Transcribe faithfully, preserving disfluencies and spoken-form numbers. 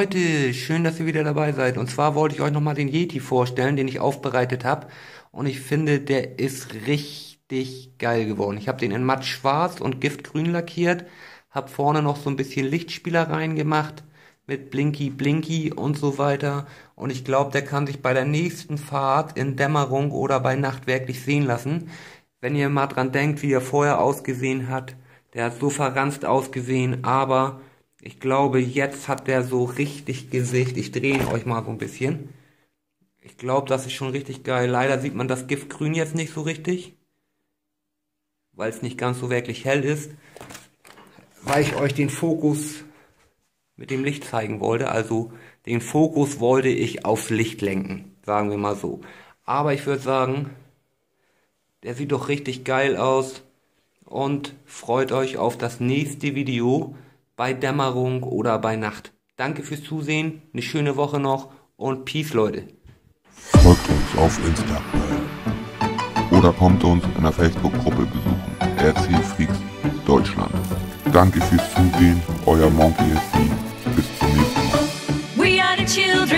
Leute, schön, dass ihr wieder dabei seid. Und zwar wollte ich euch nochmal den Yeti vorstellen, den ich aufbereitet habe. Und ich finde, der ist richtig geil geworden. Ich habe den in matt schwarz und giftgrün lackiert. Habe vorne noch so ein bisschen Lichtspielereien gemacht mit Blinky, Blinky und so weiter. Und ich glaube, der kann sich bei der nächsten Fahrt in Dämmerung oder bei Nacht wirklich sehen lassen. Wenn ihr mal dran denkt, wie er vorher ausgesehen hat. Der hat so verranzt ausgesehen, aber ich glaube, jetzt hat der so richtig Gesicht. Ich drehe ihn euch mal so ein bisschen. Ich glaube, das ist schon richtig geil. Leider sieht man das Giftgrün jetzt nicht so richtig, weil es nicht ganz so wirklich hell ist, weil ich euch den Fokus mit dem Licht zeigen wollte. Also den Fokus wollte ich aufs Licht lenken, sagen wir mal so. Aber ich würde sagen, der sieht doch richtig geil aus und freut euch auf das nächste Video. Bei Dämmerung oder bei Nacht. Danke fürs Zusehen, eine schöne Woche noch und Peace, Leute. Folgt uns auf Instagram oder kommt uns in der Facebook-Gruppe besuchen. R C Friesen Deutschland. Danke fürs Zusehen, euer Monkey S D. Bis zum nächsten Mal.